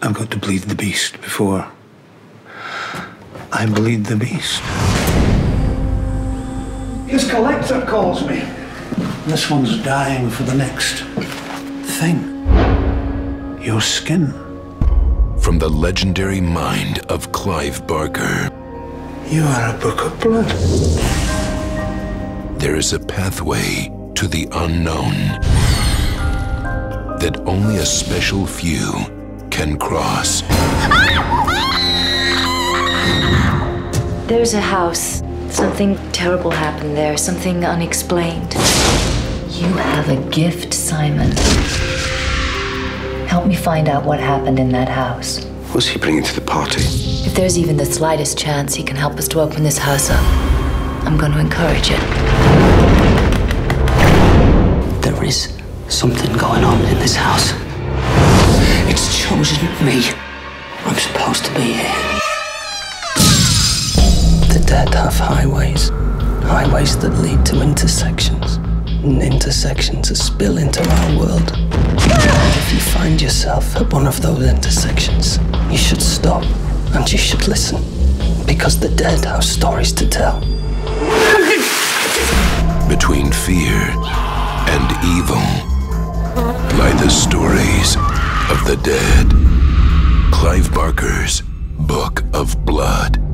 I've got to bleed the beast before I bleed the beast. His collector calls me. This one's dying for the next thing. Your skin. From the legendary mind of Clive Barker. You are a book of blood. There is a pathway to the unknown that only a special few can cross. There's a house. Something terrible happened there, something unexplained. You have a gift, Simon. Help me find out what happened in that house. What's he bringing to the party? If there's even the slightest chance he can help us to open this house up, I'm going to encourage it. There is something going on in this house. It's chosen me. I'm supposed to be here. The dead have highways. Highways that lead to intersections. And intersections that spill into our world. If you find yourself at one of those intersections, you should stop and you should listen. Because the dead have stories to tell. Between fear and evil lie the stories of the dead. Clive Barker's Book of Blood.